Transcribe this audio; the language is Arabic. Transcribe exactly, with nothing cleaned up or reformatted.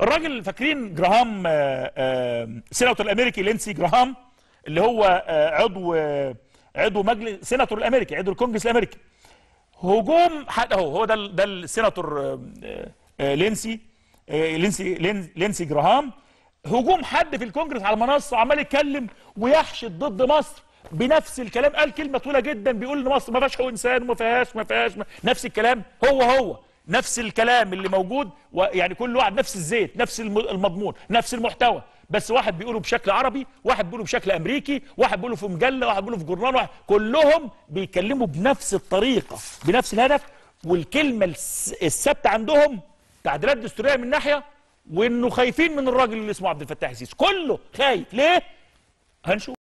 الراجل فاكرين جراهام سيناتور الامريكي لينسي جراهام اللي هو عضو عضو مجلس سيناتور الامريكي عضو الكونجرس الامريكي. هجوم حد اهو هو ده ده السيناتور لينسي لينسي لينسي جراهام، هجوم حد في الكونجرس على المنصه عمال يتكلم ويحشد ضد مصر بنفس الكلام، قال كلمه طويله جدا بيقول ان مصر ما فيهاش حقوق انسان وما فيهاش ما فيهاش نفس الكلام، هو هو نفس الكلام اللي موجود، ويعني كل واحد نفس الزيت نفس المضمون نفس المحتوى، بس واحد بيقوله بشكل عربي، واحد بيقوله بشكل امريكي، واحد بيقوله في مجله، واحد بيقوله في جورنال، واحد كلهم بيتكلموا بنفس الطريقه بنفس الهدف، والكلمه الثابته عندهم تعديلات دستوريه من ناحيه، وانه خايفين من الراجل اللي اسمه عبد الفتاح السيسي، كله خايف ليه؟ هنشوف.